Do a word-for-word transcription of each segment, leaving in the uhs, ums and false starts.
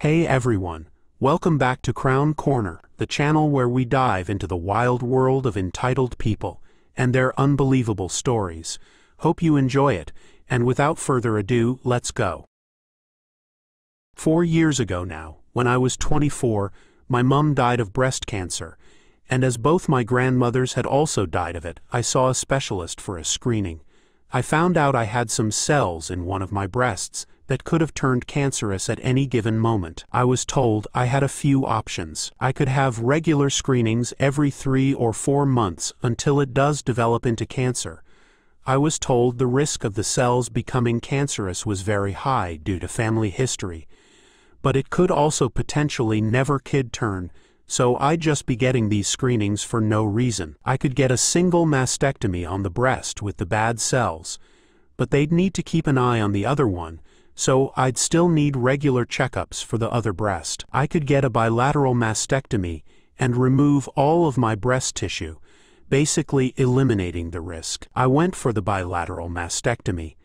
Hey everyone, welcome back to K-Korner, the channel where we dive into the wild world of entitled people and their unbelievable stories. Hope you enjoy it, and without further ado, let's go. Four years ago now, when I was twenty-four, my mum died of breast cancer, and as both my grandmothers had also died of it, I saw a specialist for a screening. I found out I had some cells in one of my breasts that could have turned cancerous at any given moment. I was told I had a few options. I could have regular screenings every three or four months until it does develop into cancer. I was told the risk of the cells becoming cancerous was very high due to family history, but it could also potentially never kid turn, so I'd just be getting these screenings for no reason. I could get a single mastectomy on the breast with the bad cells, but they'd need to keep an eye on the other one, so I'd still need regular checkups for the other breast. I could get a bilateral mastectomy and remove all of my breast tissue, basically eliminating the risk. I went for the bilateral mastectomy.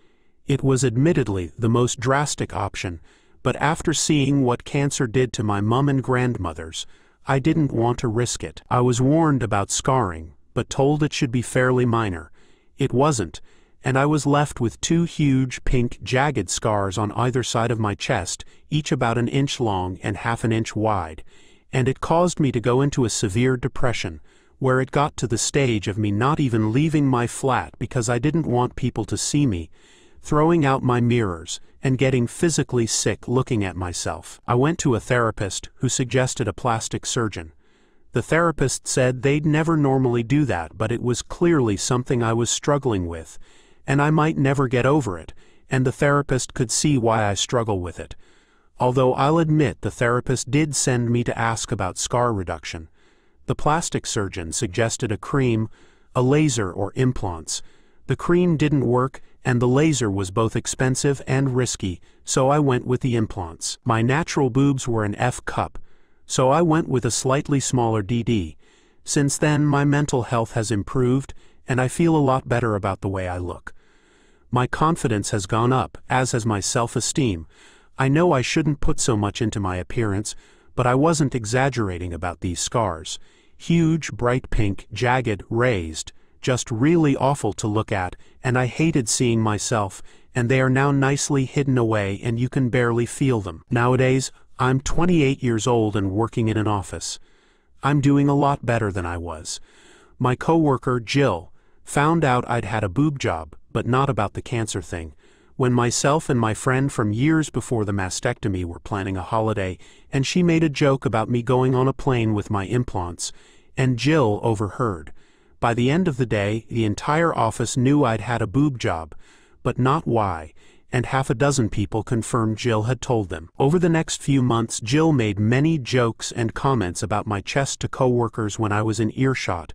It was admittedly the most drastic option, but after seeing what cancer did to my mum and grandmothers, I didn't want to risk it. I was warned about scarring, but told it should be fairly minor. It wasn't, and I was left with two huge pink jagged scars on either side of my chest, each about an inch long and half an inch wide, and it caused me to go into a severe depression, where it got to the stage of me not even leaving my flat because I didn't want people to see me, throwing out my mirrors, and getting physically sick looking at myself. I went to a therapist who suggested a plastic surgeon. The therapist said they'd never normally do that, but it was clearly something I was struggling with, and I might never get over it, and the therapist could see why I struggle with it. Although I'll admit the therapist did send me to ask about scar reduction. The plastic surgeon suggested a cream, a laser, or implants. The cream didn't work, and the laser was both expensive and risky, so I went with the implants. My natural boobs were an F cup, so I went with a slightly smaller D D. Since then, my mental health has improved, and I feel a lot better about the way I look. My confidence has gone up, as has my self-esteem. I know I shouldn't put so much into my appearance, but I wasn't exaggerating about these scars. Huge, bright pink, jagged, raised, just really awful to look at, and I hated seeing myself, and they are now nicely hidden away and you can barely feel them. Nowadays, I'm twenty-eight years old and working in an office. I'm doing a lot better than I was. My coworker, Jill, found out I'd had a boob job, but not about the cancer thing, when myself and my friend from years before the mastectomy were planning a holiday, and she made a joke about me going on a plane with my implants, and Jill overheard. By the end of the day, the entire office knew I'd had a boob job, but not why, and half a dozen people confirmed Jill had told them. Over the next few months, Jill made many jokes and comments about my chest to coworkers when I was in earshot,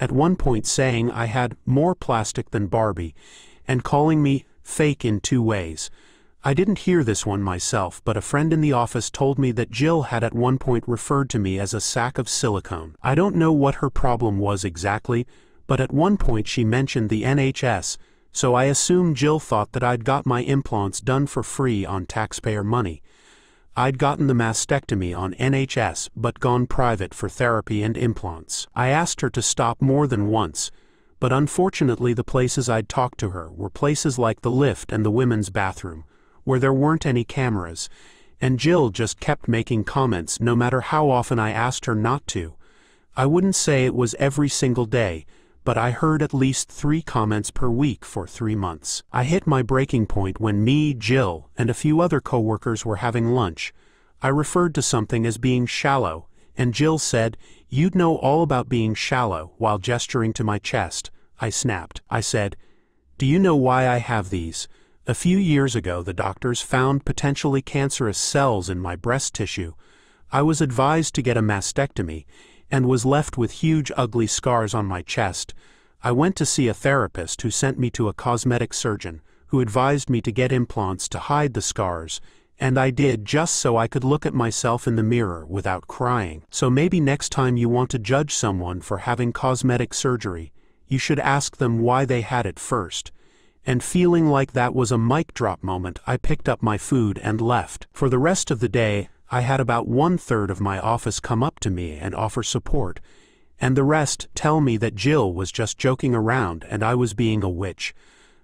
at one point saying I had more plastic than Barbie, and calling me fake in two ways. I didn't hear this one myself, but a friend in the office told me that Jill had at one point referred to me as a sack of silicone. I don't know what her problem was exactly, but at one point she mentioned the N H S, so I assume Jill thought that I'd got my implants done for free on taxpayer money. I'd gotten the mastectomy on N H S but gone private for therapy and implants. I asked her to stop more than once, but unfortunately the places I'd talked to her were places like the lift and the women's bathroom, where there weren't any cameras, and Jill just kept making comments no matter how often I asked her not to. I wouldn't say it was every single day, but I heard at least three comments per week for three months. I hit my breaking point when me, Jill, and a few other coworkers were having lunch. I referred to something as being shallow, and Jill said, "You'd know all about being shallow," while gesturing to my chest. I snapped. I said, "Do you know why I have these? A few years ago the doctors found potentially cancerous cells in my breast tissue. I was advised to get a mastectomy, and was left with huge ugly scars on my chest. I went to see a therapist who sent me to a cosmetic surgeon, who advised me to get implants to hide the scars, and I did just so I could look at myself in the mirror without crying. So maybe next time you want to judge someone for having cosmetic surgery, you should ask them why they had it first." And feeling like that was a mic drop moment, I picked up my food and left. For the rest of the day, I had about one-third of my office come up to me and offer support, and the rest tell me that Jill was just joking around and I was being a witch.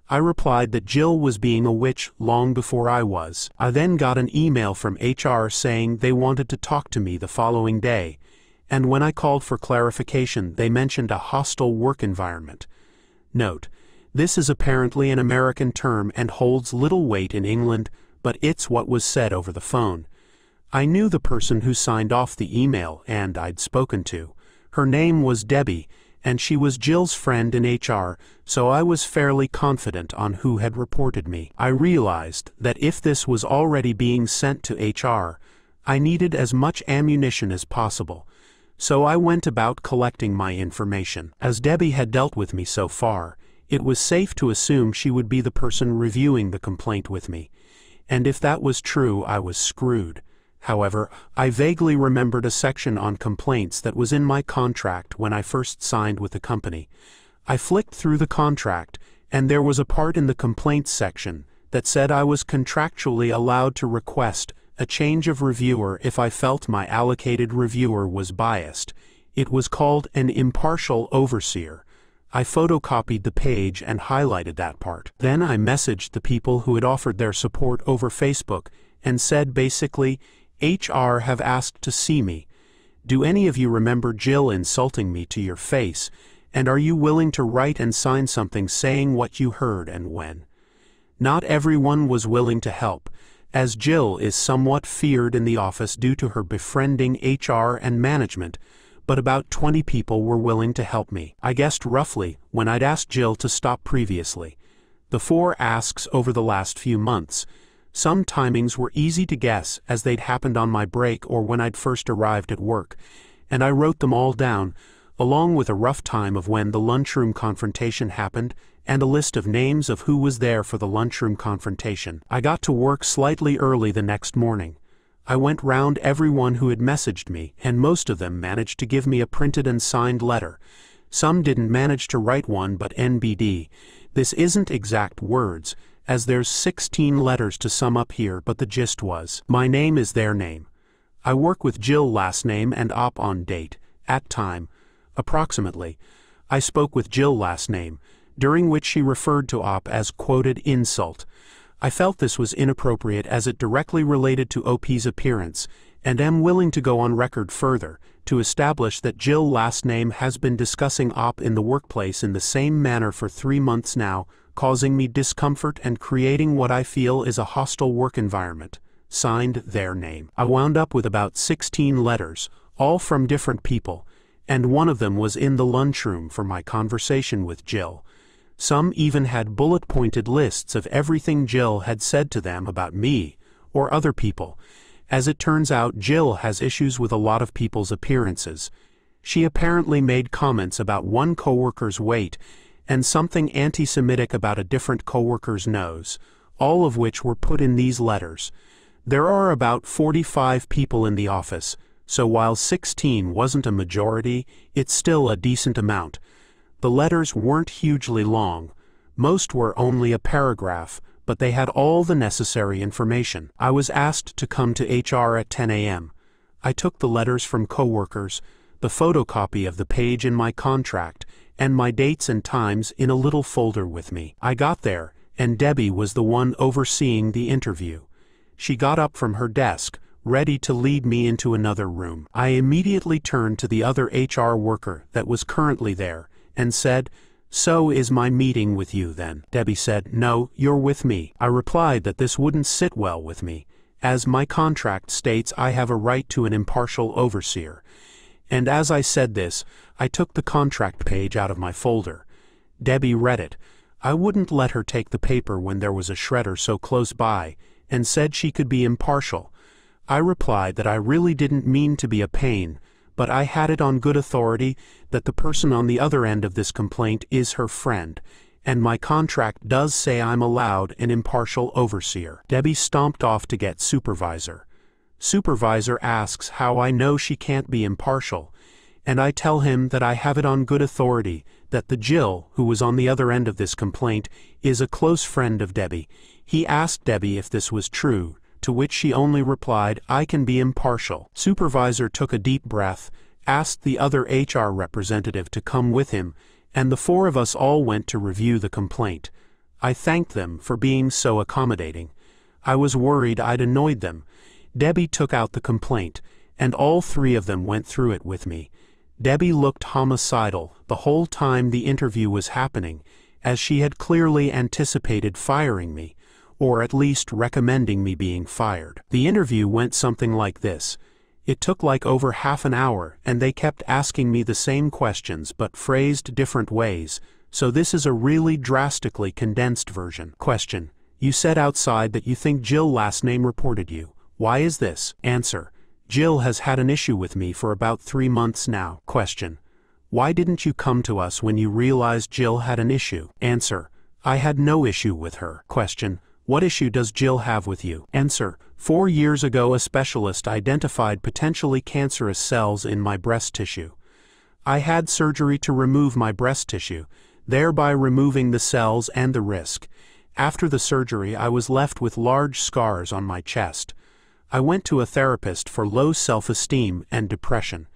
I replied that Jill was being a witch long before I was. I then got an email from H R saying they wanted to talk to me the following day, and when I called for clarification, they mentioned a hostile work environment. Note, this is apparently an American term and holds little weight in England, but it's what was said over the phone. I knew the person who signed off the email and I'd spoken to. Her name was Debbie, and she was Jill's friend in H R, so I was fairly confident on who had reported me. I realized that if this was already being sent to H R, I needed as much ammunition as possible, so I went about collecting my information. As Debbie had dealt with me so far, it was safe to assume she would be the person reviewing the complaint with me, and if that was true, I was screwed. However, I vaguely remembered a section on complaints that was in my contract when I first signed with the company. I flicked through the contract, and there was a part in the complaints section that said I was contractually allowed to request a change of reviewer if I felt my allocated reviewer was biased. It was called an impartial overseer. I photocopied the page and highlighted that part. Then I messaged the people who had offered their support over Facebook and said basically, H R have asked to see me. Do any of you remember Jill insulting me to your face, and are you willing to write and sign something saying what you heard and when? Not everyone was willing to help, as Jill is somewhat feared in the office due to her befriending H R and management, but about twenty people were willing to help me. I guessed roughly when I'd asked Jill to stop previously. The four asks over the last few months. Some timings were easy to guess as they'd happened on my break or when I'd first arrived at work, and I wrote them all down, along with a rough time of when the lunchroom confrontation happened and a list of names of who was there for the lunchroom confrontation. I got to work slightly early the next morning. I went round everyone who had messaged me, and most of them managed to give me a printed and signed letter. Some didn't manage to write one, but N B D. This isn't exact words, as there's sixteen letters to sum up here, but the gist was, my name is their name. I work with Jill last name and op on date, at time, approximately. I spoke with Jill last name, during which she referred to op as quoted insult. I felt this was inappropriate as it directly related to O P's appearance, and am willing to go on record further, to establish that Jill last name has been discussing op in the workplace in the same manner for three months now, causing me discomfort and creating what I feel is a hostile work environment. Signed their name. I wound up with about sixteen letters, all from different people, and one of them was in the lunchroom for my conversation with Jill. Some even had bullet-pointed lists of everything Jill had said to them about me or other people. As it turns out, Jill has issues with a lot of people's appearances. She apparently made comments about one coworker's weight and something anti-Semitic about a different coworker's nose, all of which were put in these letters. There are about forty-five people in the office, so while sixteen wasn't a majority, it's still a decent amount. The letters weren't hugely long. Most were only a paragraph, but they had all the necessary information. I was asked to come to H R at ten A M I took the letters from coworkers, the photocopy of the page in my contract, and my dates and times in a little folder with me. I got there, and Debbie was the one overseeing the interview. She got up from her desk, ready to lead me into another room. I immediately turned to the other H R worker that was currently there, and said, "So is my meeting with you then?" Debbie said, "No, you're with me." I replied that this wouldn't sit well with me, as my contract states I have a right to an impartial overseer. And as I said this, I took the contract page out of my folder. Debbie read it. I wouldn't let her take the paper when there was a shredder so close by, and said she could be impartial. I replied that I really didn't mean to be a pain, but I had it on good authority that the person on the other end of this complaint is her friend, and my contract does say I'm allowed an impartial overseer. Debbie stomped off to get supervisor. Supervisor asks how I know she can't be impartial, and I tell him that I have it on good authority that the Jill, who was on the other end of this complaint, is a close friend of Debbie. He asked Debbie if this was true, to which she only replied, "I can be impartial." Supervisor took a deep breath, asked the other H R representative to come with him, and the four of us all went to review the complaint. I thanked them for being so accommodating. I was worried I'd annoyed them. Debbie took out the complaint, and all three of them went through it with me. Debbie looked homicidal the whole time the interview was happening, as she had clearly anticipated firing me, or at least recommending me being fired. The interview went something like this. It took like over half an hour, and they kept asking me the same questions but phrased different ways, so this is a really drastically condensed version. Question: You said outside that you think Jill last name reported you. Why is this? Answer: Jill has had an issue with me for about three months now. Question: Why didn't you come to us when you realized Jill had an issue? Answer: I had no issue with her. Question: What issue does Jill have with you? Answer: Four years ago a specialist identified potentially cancerous cells in my breast tissue. I had surgery to remove my breast tissue, thereby removing the cells and the risk. After the surgery I was left with large scars on my chest. I went to a therapist for low self-esteem and depression.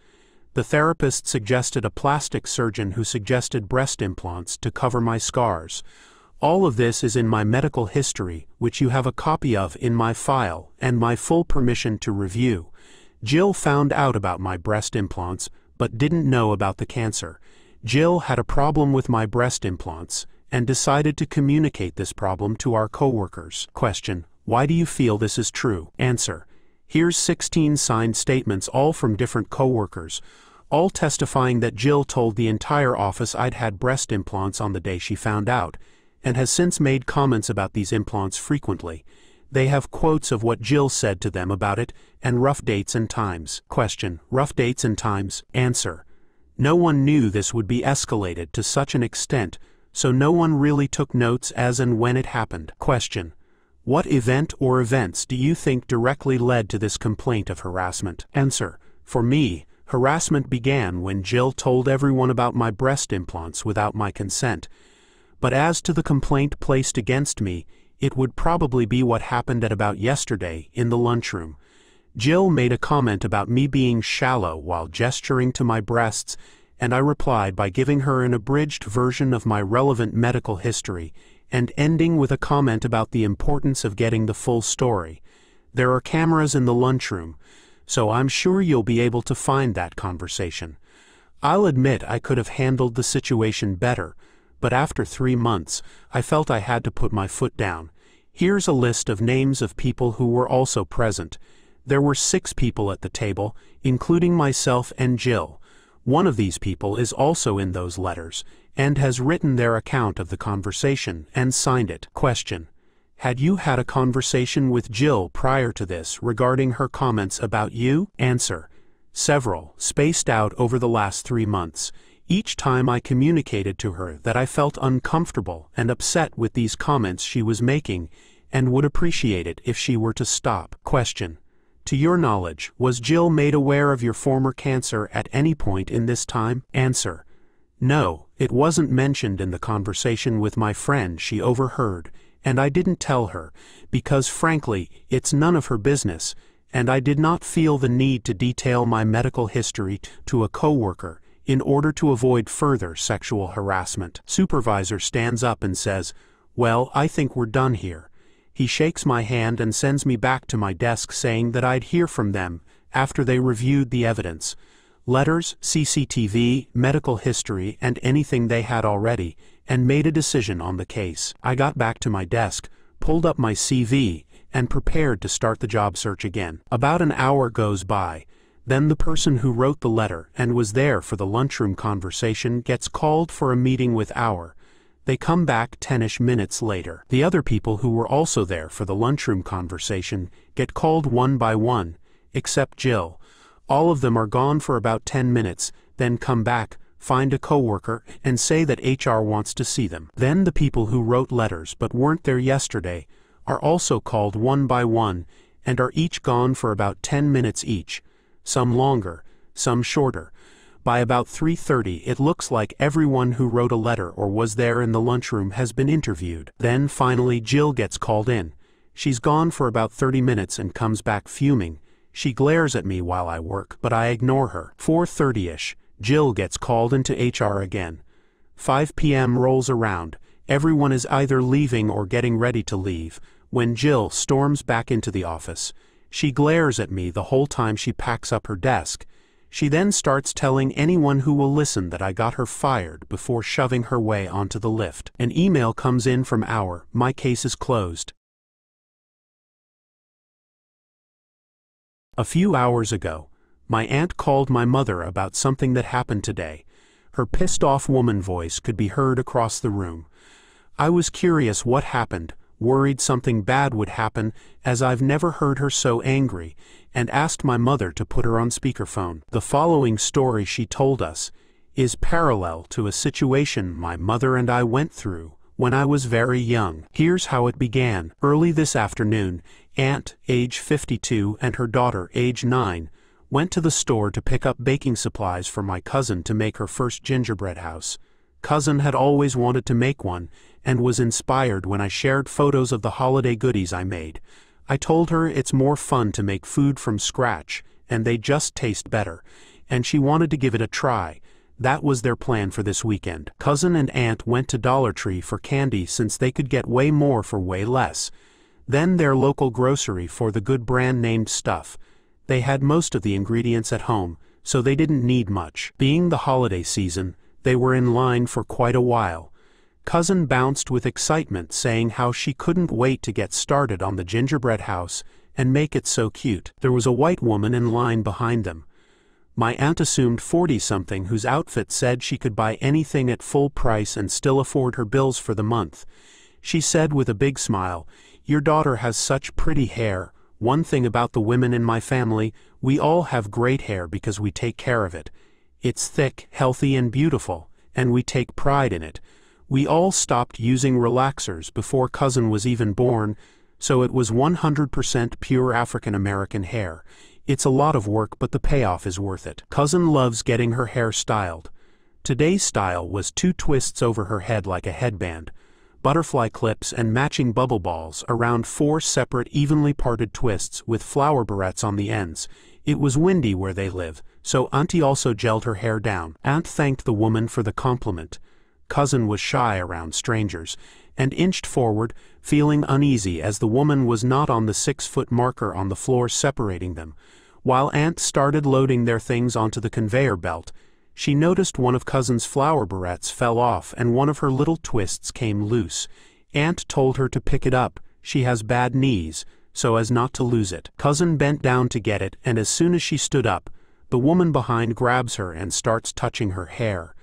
The therapist suggested a plastic surgeon who suggested breast implants to cover my scars. All of this is in my medical history, which you have a copy of in my file, and my full permission to review. Jill found out about my breast implants, but didn't know about the cancer. Jill had a problem with my breast implants, and decided to communicate this problem to our co-workers. Question: Why do you feel this is true? Answer: Here's sixteen signed statements, all from different co-workers, all testifying that Jill told the entire office I'd had breast implants on the day she found out, and has since made comments about these implants frequently. They have quotes of what Jill said to them about it, and rough dates and times. Question: Rough dates and times? Answer: No one knew this would be escalated to such an extent, so no one really took notes as and when it happened. Question: What event or events do you think directly led to this complaint of harassment? Answer: For me, harassment began when Jill told everyone about my breast implants without my consent. But as to the complaint placed against me, it would probably be what happened at about yesterday in the lunchroom. Jill made a comment about me being shallow while gesturing to my breasts, and I replied by giving her an abridged version of my relevant medical history, and ending with a comment about the importance of getting the full story. There are cameras in the lunchroom, so I'm sure you'll be able to find that conversation. I'll admit I could have handled the situation better, but after three months, I felt I had to put my foot down. Here's a list of names of people who were also present. There were six people at the table, including myself and Jill. One of these people is also in those letters, and has written their account of the conversation and signed it. Question: Had you had a conversation with Jill prior to this regarding her comments about you? Answer: Several, spaced out over the last three months. Each time I communicated to her that I felt uncomfortable and upset with these comments she was making, and would appreciate it if she were to stop. Question: To your knowledge, was Jill made aware of your former cancer at any point in this time? Answer: No, it wasn't mentioned in the conversation with my friend she overheard, and I didn't tell her, because frankly, it's none of her business, and I did not feel the need to detail my medical history to a co-worker in order to avoid further sexual harassment. Supervisor stands up and says, "Well, I think we're done here." He shakes my hand and sends me back to my desk saying that I'd hear from them after they reviewed the evidence. Letters, C C T V, medical history, and anything they had already, and made a decision on the case. I got back to my desk, pulled up my C V, and prepared to start the job search again. About an hour goes by. Then the person who wrote the letter and was there for the lunchroom conversation gets called for a meeting with our. They come back ten-ish minutes later. The other people who were also there for the lunchroom conversation get called one by one, except Jill. All of them are gone for about ten minutes, then come back, find a coworker, and say that H R wants to see them. Then the people who wrote letters but weren't there yesterday are also called one by one, and are each gone for about ten minutes each, some longer, some shorter. By about three thirty it looks like everyone who wrote a letter or was there in the lunchroom has been interviewed. Then finally Jill gets called in. She's gone for about thirty minutes and comes back fuming. She glares at me while I work, but I ignore her. four thirty-ish, Jill gets called into H R again. five p m rolls around. Everyone is either leaving or getting ready to leave, when Jill storms back into the office. She glares at me the whole time she packs up her desk. She then starts telling anyone who will listen that I got her fired before shoving her way onto the lift. An email comes in from our, my case is closed. A few hours ago, my aunt called my mother about something that happened today. Her pissed-off woman voice could be heard across the room. I was curious what happened, worried something bad would happen, as I've never heard her so angry, and asked my mother to put her on speakerphone. The following story she told us is parallel to a situation my mother and I went through when I was very young. Here's how it began. Early this afternoon, Aunt, age fifty-two, and her daughter, age nine, went to the store to pick up baking supplies for my cousin to make her first gingerbread house. Cousin had always wanted to make one, and was inspired when I shared photos of the holiday goodies I made. I told her it's more fun to make food from scratch, and they just taste better, and she wanted to give it a try. That was their plan for this weekend. Cousin and aunt went to Dollar Tree for candy since they could get way more for way less. Then their local grocery for the good brand named stuff. They had most of the ingredients at home, so they didn't need much. Being the holiday season, they were in line for quite a while. Cousin bounced with excitement, saying how she couldn't wait to get started on the gingerbread house and make it so cute. There was a white woman in line behind them. My aunt assumed forty-something whose outfit said she could buy anything at full price and still afford her bills for the month. She said with a big smile, "Your daughter has such pretty hair. One thing about the women in my family, we all have great hair because we take care of it. It's thick, healthy and beautiful, and we take pride in it. We all stopped using relaxers before Cousin was even born, so it was one hundred percent pure African American hair. It's a lot of work, but the payoff is worth it. Cousin loves getting her hair styled. Today's style was two twists over her head like a headband, butterfly clips and matching bubble balls around four separate evenly parted twists with flower barrettes on the ends. It was windy where they live, so Auntie also gelled her hair down." Aunt thanked the woman for the compliment. Cousin was shy around strangers, and inched forward, feeling uneasy as the woman was not on the six-foot marker on the floor separating them. While Aunt started loading their things onto the conveyor belt, she noticed one of Cousin's flower barrettes fell off and one of her little twists came loose. Aunt told her to pick it up, she has bad knees, so as not to lose it. Cousin bent down to get it, and as soon as she stood up, the woman behind grabs her and starts touching her hair.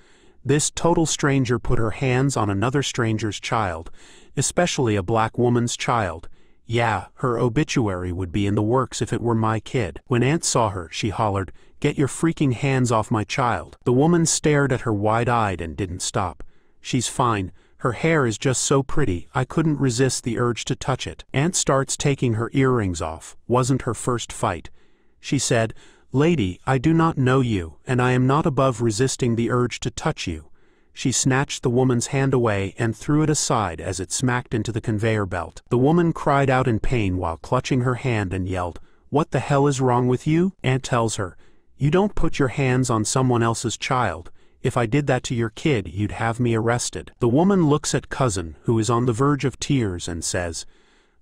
This total stranger put her hands on another stranger's child, especially a black woman's child. Yeah, her obituary would be in the works if it were my kid. When Aunt saw her, she hollered, "Get your freaking hands off my child." The woman stared at her wide-eyed and didn't stop. "She's fine. Her hair is just so pretty, I couldn't resist the urge to touch it." Aunt starts taking her earrings off. Wasn't her first fight. She said, "Lady, I do not know you, and I am not above resisting the urge to touch you." She snatched the woman's hand away and threw it aside as it smacked into the conveyor belt. The woman cried out in pain while clutching her hand and yelled, "What the hell is wrong with you?" Aunt tells her, "You don't put your hands on someone else's child. If I did that to your kid, you'd have me arrested." The woman looks at Cousin, who is on the verge of tears, and says,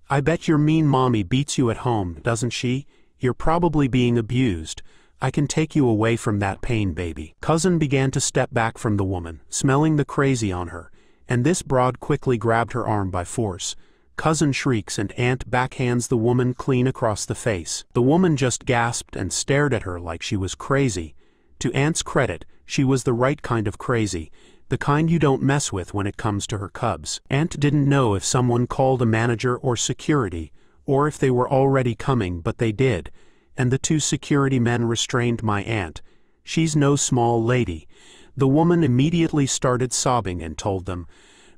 "I bet your mean mommy beats you at home, doesn't she? You're probably being abused. I can take you away from that pain, baby." Cousin began to step back from the woman, smelling the crazy on her, and this broad quickly grabbed her arm by force. Cousin shrieks and Aunt backhands the woman clean across the face. The woman just gasped and stared at her like she was crazy. To Aunt's credit, she was the right kind of crazy, the kind you don't mess with when it comes to her cubs. Aunt didn't know if someone called a manager or security, or if they were already coming, but they did, and the two security men restrained my aunt. She's no small lady. The woman immediately started sobbing and told them,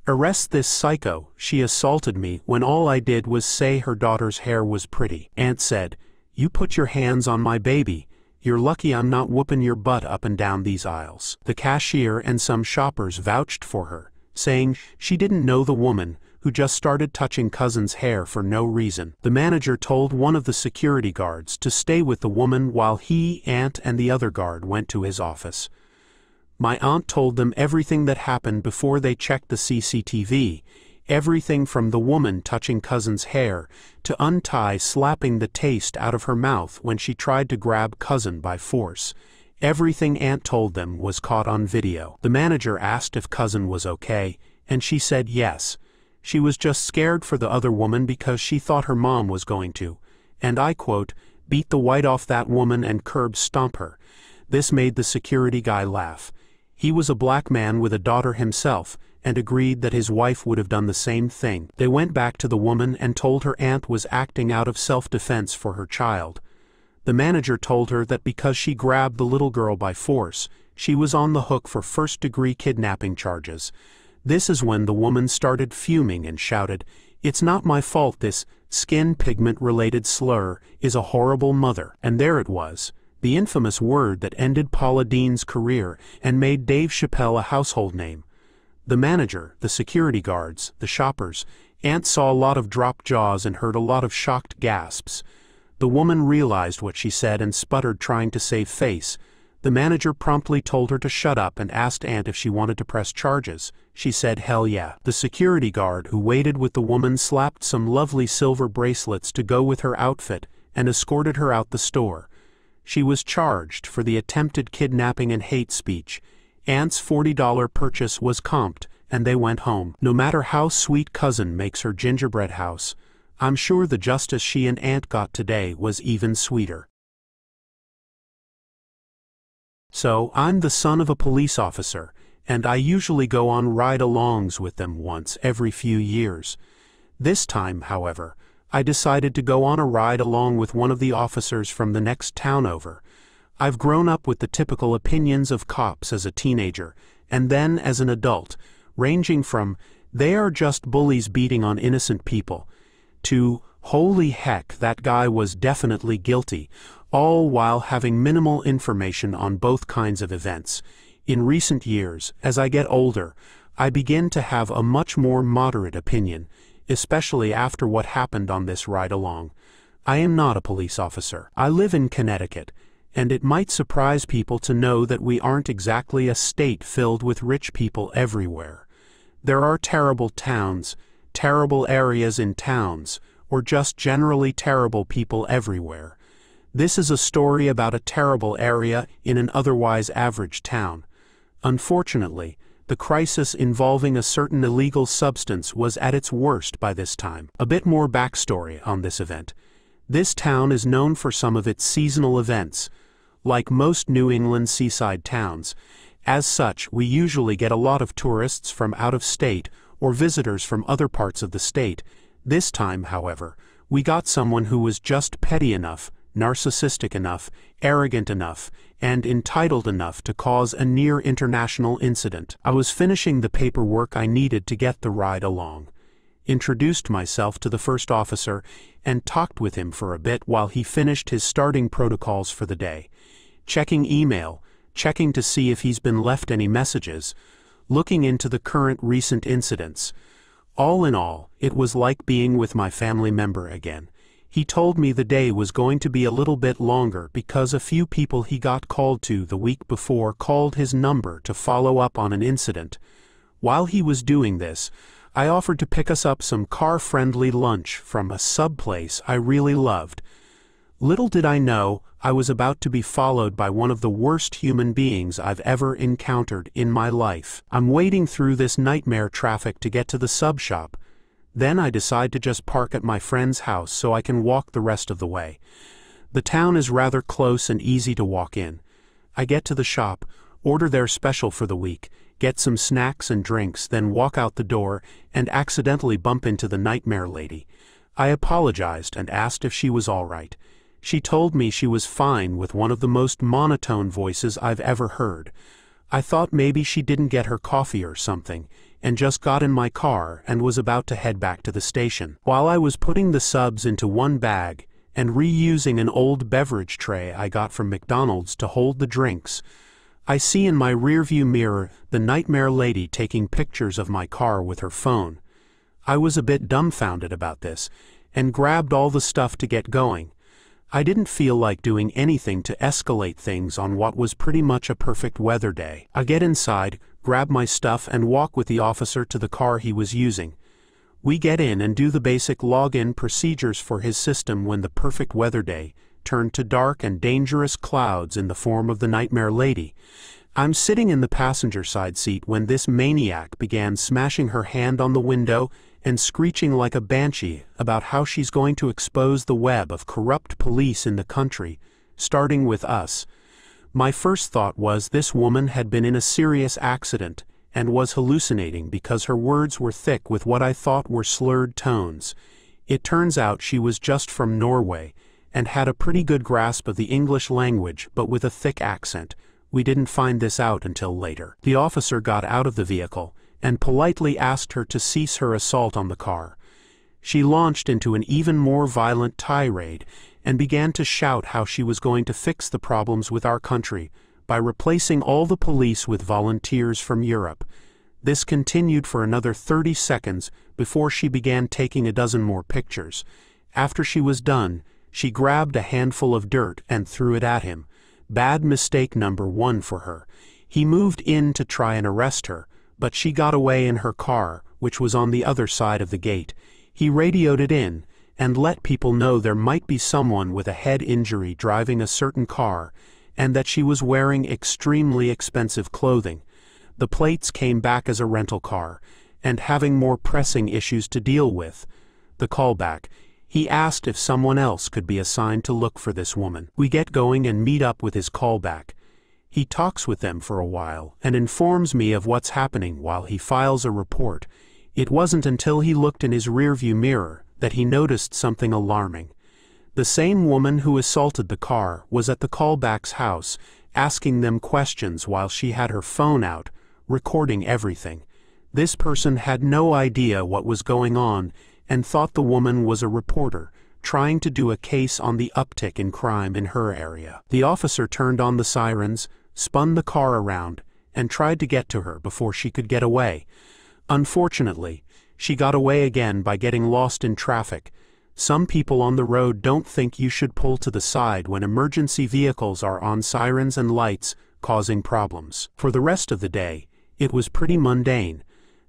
"Arrest this psycho, she assaulted me when all I did was say her daughter's hair was pretty." Aunt said, "You put your hands on my baby. You're lucky I'm not whooping your butt up and down these aisles." The cashier and some shoppers vouched for her, saying she didn't know the woman, who just started touching cousin's hair for no reason. The manager told one of the security guards to stay with the woman while he, aunt, and the other guard went to his office. My aunt told them everything that happened before they checked the C C T V, everything from the woman touching cousin's hair to untie slapping the taste out of her mouth when she tried to grab cousin by force. Everything aunt told them was caught on video. The manager asked if cousin was okay, and she said yes. She was just scared for the other woman because she thought her mom was going to, and I quote, beat the white off that woman and curb stomp her. This made the security guy laugh. He was a black man with a daughter himself, and agreed that his wife would have done the same thing. They went back to the woman and told her aunt was acting out of self-defense for her child. The manager told her that because she grabbed the little girl by force, she was on the hook for first-degree kidnapping charges. This is when the woman started fuming and shouted, "It's not my fault. This skin pigment-related slur is a horrible mother." And there it was. The infamous word that ended Paula Dean's career and made Dave Chappelle a household name. The manager, the security guards, the shoppers, aunt saw a lot of dropped jaws and heard a lot of shocked gasps. The woman realized what she said and sputtered, trying to save face. The manager promptly told her to shut up and asked aunt if she wanted to press charges. She said hell yeah. The security guard who waited with the woman slapped some lovely silver bracelets to go with her outfit and escorted her out the store. She was charged for the attempted kidnapping and hate speech. Aunt's forty dollar purchase was comped, and they went home. No matter how sweet cousin makes her gingerbread house, I'm sure the justice she and aunt got today was even sweeter. So, I'm the son of a police officer, and I usually go on ride-alongs with them once every few years. This time, however, I decided to go on a ride along with one of the officers from the next town over. I've grown up with the typical opinions of cops as a teenager, and then as an adult, ranging from, they are just bullies beating on innocent people, to, holy heck, that guy was definitely guilty, all while having minimal information on both kinds of events. In recent years, as I get older, I begin to have a much more moderate opinion, especially after what happened on this ride-along. I am not a police officer. I live in Connecticut, and it might surprise people to know that we aren't exactly a state filled with rich people everywhere. There are terrible towns, terrible areas in towns, or just generally terrible people everywhere. This is a story about a terrible area in an otherwise average town. Unfortunately, the crisis involving a certain illegal substance was at its worst by this time. A bit more backstory on this event. This town is known for some of its seasonal events, like most New England seaside towns. As such, we usually get a lot of tourists from out of state or visitors from other parts of the state. This time, however, we got someone who was just petty enough, narcissistic enough, arrogant enough, and entitled enough to cause a near-international incident. I was finishing the paperwork I needed to get the ride along, introduced myself to the first officer, and talked with him for a bit while he finished his starting protocols for the day, checking email, checking to see if he's been left any messages, looking into the current recent incidents. All in all, it was like being with my family member again. He told me the day was going to be a little bit longer because a few people he got called to the week before called his number to follow up on an incident. While he was doing this, I offered to pick us up some car-friendly lunch from a sub place I really loved. Little did I know, I was about to be followed by one of the worst human beings I've ever encountered in my life. I'm wading through this nightmare traffic to get to the sub shop. Then I decide to just park at my friend's house so I can walk the rest of the way. The town is rather close and easy to walk in. I get to the shop, order their special for the week, get some snacks and drinks, then walk out the door and accidentally bump into the nightmare lady. I apologized and asked if she was all right. She told me she was fine with one of the most monotone voices I've ever heard. I thought maybe she didn't get her coffee or something, and just got in my car and was about to head back to the station. While I was putting the subs into one bag and reusing an old beverage tray I got from McDonald's to hold the drinks, I see in my rearview mirror the nightmare lady taking pictures of my car with her phone. I was a bit dumbfounded about this, and grabbed all the stuff to get going. I didn't feel like doing anything to escalate things on what was pretty much a perfect weather day. I get inside, grab my stuff and walk with the officer to the car he was using. We get in and do the basic login procedures for his system when the perfect weather day turned to dark and dangerous clouds in the form of the nightmare lady. I'm sitting in the passenger side seat when this maniac began smashing her hand on the window and screeching like a banshee about how she's going to expose the web of corrupt police in the country, starting with us. My first thought was this woman had been in a serious accident and was hallucinating because her words were thick with what I thought were slurred tones. It turns out she was just from Norway and had a pretty good grasp of the English language but with a thick accent. We didn't find this out until later. The officer got out of the vehicle and politely asked her to cease her assault on the car. She launched into an even more violent tirade and began to shout how she was going to fix the problems with our country by replacing all the police with volunteers from Europe. This continued for another thirty seconds before she began taking a dozen more pictures. After she was done, she grabbed a handful of dirt and threw it at him. Bad mistake number one for her. He moved in to try and arrest her, but she got away in her car, which was on the other side of the gate. He radioed it in and let people know there might be someone with a head injury driving a certain car, and that she was wearing extremely expensive clothing. The plates came back as a rental car, and having more pressing issues to deal with, the callback, he asked if someone else could be assigned to look for this woman. We get going and meet up with his callback. He talks with them for a while and informs me of what's happening while he files a report. It wasn't until he looked in his rearview mirror that he noticed something alarming. The same woman who assaulted the car was at the callback's house, asking them questions while she had her phone out, recording everything. This person had no idea what was going on and thought the woman was a reporter, trying to do a case on the uptick in crime in her area. The officer turned on the sirens, spun the car around, and tried to get to her before she could get away. Unfortunately, she got away again by getting lost in traffic. Some people on the road don't think you should pull to the side when emergency vehicles are on sirens and lights, causing problems. For the rest of the day, it was pretty mundane,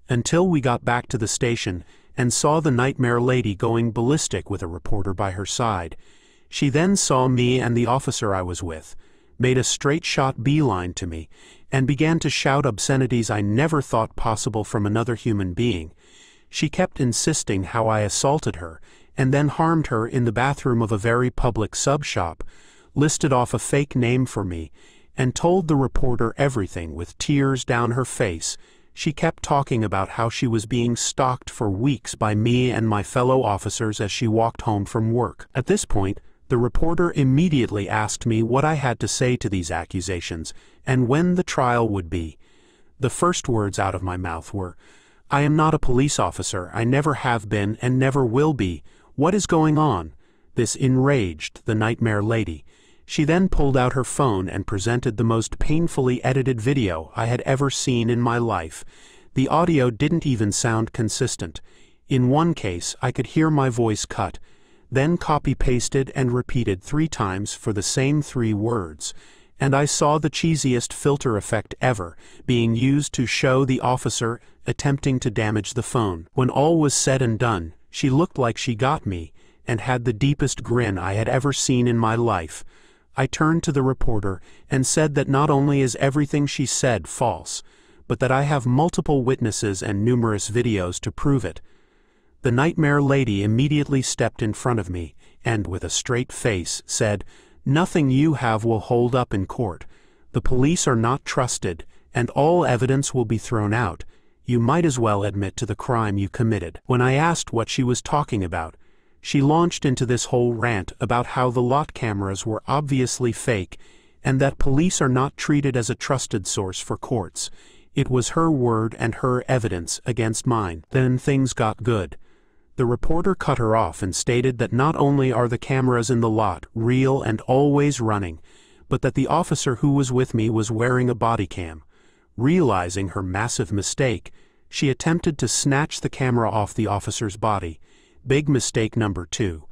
until we got back to the station and saw the nightmare lady going ballistic with a reporter by her side. She then saw me and the officer I was with, made a straight-shot beeline to me, and began to shout obscenities I never thought possible from another human being. She kept insisting how I assaulted her, and then harmed her in the bathroom of a very public sub shop, listed off a fake name for me, and told the reporter everything with tears down her face. She kept talking about how she was being stalked for weeks by me and my fellow officers as she walked home from work. At this point, the reporter immediately asked me what I had to say to these accusations and when the trial would be. The first words out of my mouth were, "I am not a police officer, I never have been and never will be. What is going on?" This enraged the nightmare lady. She then pulled out her phone and presented the most painfully edited video I had ever seen in my life. The audio didn't even sound consistent. In one case, I could hear my voice cut, then copy-pasted and repeated three times for the same three words, and I saw the cheesiest filter effect ever being used to show the officer attempting to damage the phone. When all was said and done, she looked like she got me, and had the deepest grin I had ever seen in my life. I turned to the reporter and said that not only is everything she said false, but that I have multiple witnesses and numerous videos to prove it. The nightmare lady immediately stepped in front of me, and with a straight face said, "Nothing you have will hold up in court. The police are not trusted, and all evidence will be thrown out. You might as well admit to the crime you committed." When I asked what she was talking about, she launched into this whole rant about how the lot cameras were obviously fake and that police are not treated as a trusted source for courts. It was her word and her evidence against mine. Then things got good. The reporter cut her off and stated that not only are the cameras in the lot real and always running, but that the officer who was with me was wearing a body cam. Realizing her massive mistake, She attempted to snatch the camera off the officer's body. Big mistake number two.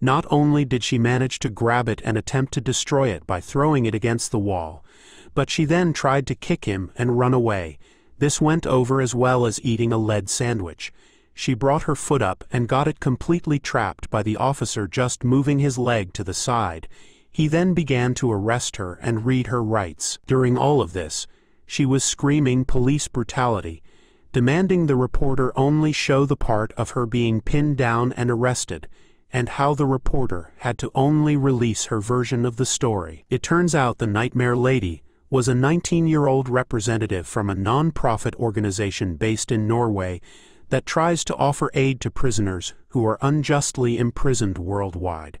Not only did she manage to grab it and attempt to destroy it by throwing it against the wall, but she then tried to kick him and run away. This went over as well as eating a lead sandwich. She brought her foot up and got it completely trapped by the officer just moving his leg to the side. He then began to arrest her and read her rights. During all of this, she was screaming police brutality, demanding the reporter only show the part of her being pinned down and arrested, and how the reporter had to only release her version of the story. It turns out the nightmare lady was a nineteen-year-old representative from a non-profit organization based in Norway that tries to offer aid to prisoners who are unjustly imprisoned worldwide.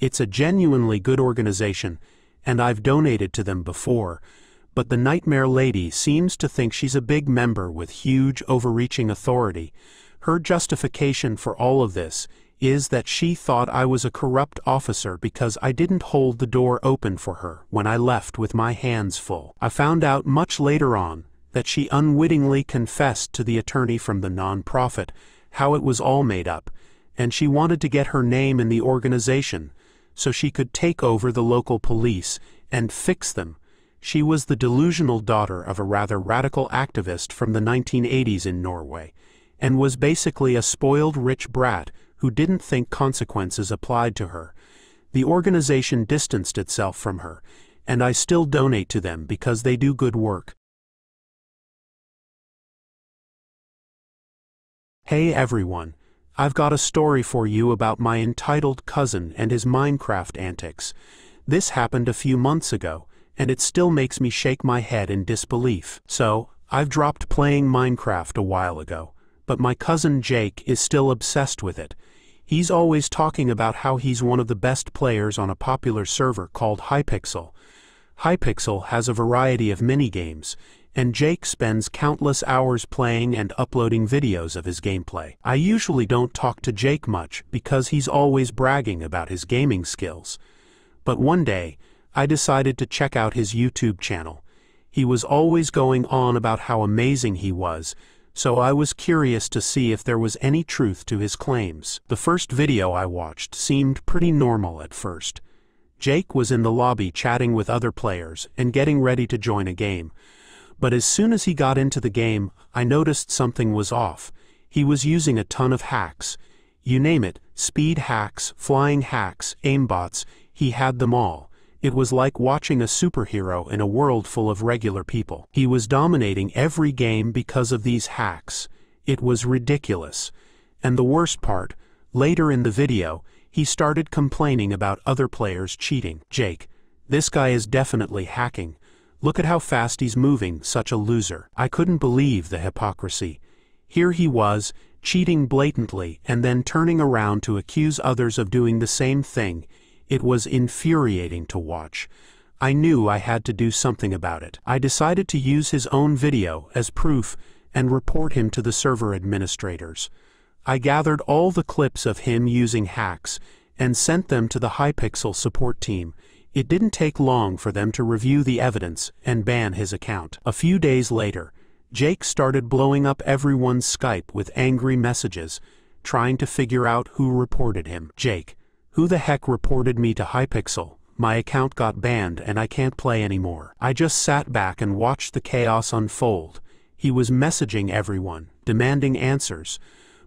It's a genuinely good organization, and I've donated to them before, but the nightmare lady seems to think she's a big member with huge overreaching authority. Her justification for all of this is that she thought I was a corrupt officer because I didn't hold the door open for her when I left with my hands full. I found out much later on that she unwittingly confessed to the attorney from the non-profit how it was all made up, and she wanted to get her name in the organization so she could take over the local police and fix them. She was the delusional daughter of a rather radical activist from the nineteen eighties in Norway, and was basically a spoiled rich brat who didn't think consequences applied to her. The organization distanced itself from her, and I still donate to them because they do good work. Hey everyone, I've got a story for you about my entitled cousin and his Minecraft antics. This happened a few months ago, and it still makes me shake my head in disbelief. So, I've dropped playing Minecraft a while ago, but my cousin Jake is still obsessed with it. He's always talking about how he's one of the best players on a popular server called Hypixel. Hypixel has a variety of minigames, and Jake spends countless hours playing and uploading videos of his gameplay. I usually don't talk to Jake much because he's always bragging about his gaming skills. But one day, I decided to check out his YouTube channel. He was always going on about how amazing he was, so I was curious to see if there was any truth to his claims. The first video I watched seemed pretty normal at first. Jake was in the lobby chatting with other players and getting ready to join a game. But as soon as he got into the game, I noticed something was off. He was using a ton of hacks. You name it, speed hacks, flying hacks, aimbots, he had them all. It was like watching a superhero in a world full of regular people. He was dominating every game because of these hacks. It was ridiculous. And the worst part, later in the video, he started complaining about other players cheating. Jake, this guy is definitely hacking. Look at how fast he's moving, such a loser. I couldn't believe the hypocrisy. Here he was, cheating blatantly and then turning around to accuse others of doing the same thing. It was infuriating to watch. I knew I had to do something about it. I decided to use his own video as proof and report him to the server administrators. I gathered all the clips of him using hacks and sent them to the Hypixel support team. It didn't take long for them to review the evidence and ban his account. A few days later, Jake started blowing up everyone's Skype with angry messages, trying to figure out who reported him. Jake, who the heck reported me to Hypixel? My account got banned and I can't play anymore. I just sat back and watched the chaos unfold. He was messaging everyone, demanding answers.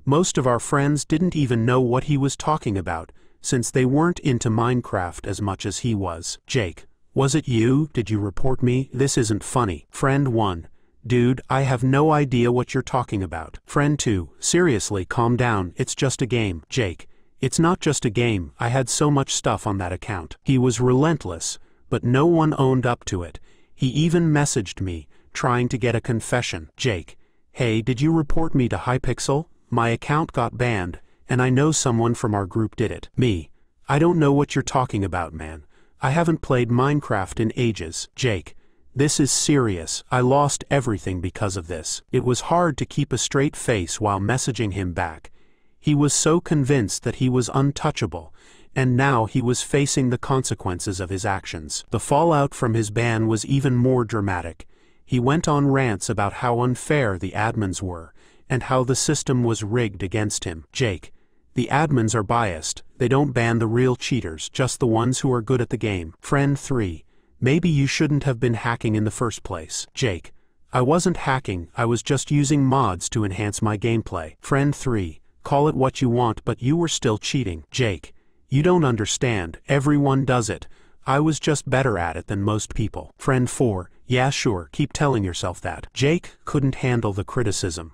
Most of our friends didn't even know what he was talking about, since they weren't into Minecraft as much as he was. Jake, was it you? Did you report me? This isn't funny. Friend one, dude, I have no idea what you're talking about. Friend two, seriously, calm down, it's just a game. Jake, it's not just a game, I had so much stuff on that account. He was relentless, but no one owned up to it. He even messaged me, trying to get a confession. Jake, hey, did you report me to Hypixel? My account got banned, and I know someone from our group did it. Me, I don't know what you're talking about, man. I haven't played Minecraft in ages. Jake, this is serious. I lost everything because of this. It was hard to keep a straight face while messaging him back. He was so convinced that he was untouchable, and now he was facing the consequences of his actions. The fallout from his ban was even more dramatic. He went on rants about how unfair the admins were, and how the system was rigged against him. Jake, the admins are biased. They don't ban the real cheaters, just the ones who are good at the game. Friend three, maybe you shouldn't have been hacking in the first place. Jake, I wasn't hacking, I was just using mods to enhance my gameplay. Friend three, call it what you want, but you were still cheating. Jake, you don't understand, everyone does it. I was just better at it than most people. Friend four, yeah sure, keep telling yourself that. Jake couldn't handle the criticism.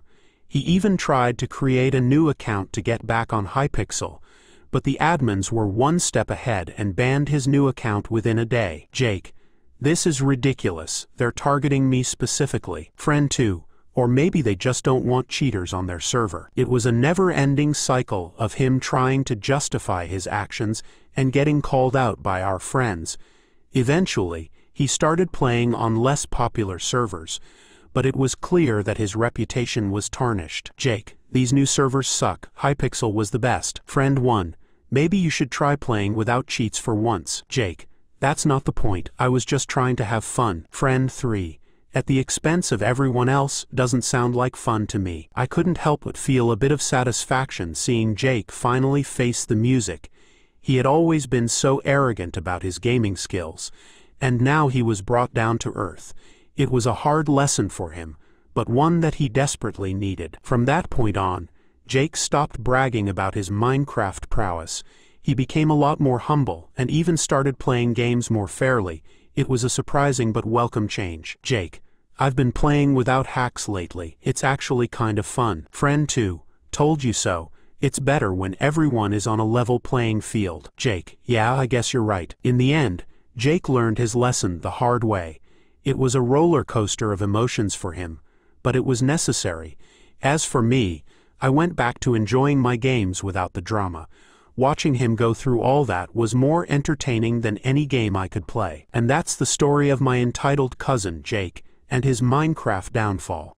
He even tried to create a new account to get back on Hypixel, but the admins were one step ahead and banned his new account within a day. Jake, this is ridiculous, they're targeting me specifically. Friend two, or maybe they just don't want cheaters on their server. It was a never-ending cycle of him trying to justify his actions and getting called out by our friends. Eventually, he started playing on less popular servers, but it was clear that his reputation was tarnished. Jake, these new servers suck, Hypixel was the best. Friend one, maybe you should try playing without cheats for once. Jake, that's not the point, I was just trying to have fun. Friend three, at the expense of everyone else doesn't sound like fun to me. I couldn't help but feel a bit of satisfaction seeing Jake finally face the music. He had always been so arrogant about his gaming skills, and now he was brought down to earth. It was a hard lesson for him, but one that he desperately needed. From that point on, Jake stopped bragging about his Minecraft prowess. He became a lot more humble and even started playing games more fairly. It was a surprising but welcome change. Jake, I've been playing without hacks lately. It's actually kind of fun. Friend two, told you so. It's better when everyone is on a level playing field. Jake, yeah, I guess you're right. In the end, Jake learned his lesson the hard way. It was a roller coaster of emotions for him, but it was necessary. As for me, I went back to enjoying my games without the drama. Watching him go through all that was more entertaining than any game I could play. And that's the story of my entitled cousin Jake and his Minecraft downfall.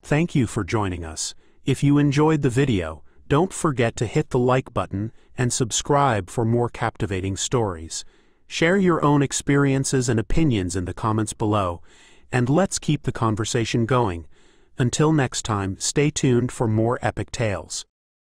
Thank you for joining us. If you enjoyed the video, don't forget to hit the like button and subscribe for more captivating stories. Share your own experiences and opinions in the comments below, and let's keep the conversation going. Until next time, stay tuned for more epic tales.